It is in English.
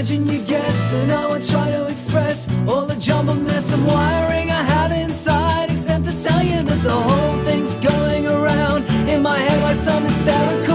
imagine you guessed, and I would try to express all the jumbled mess of wiring I have inside, except to tell you that the whole thing's going around in my head like some hysterical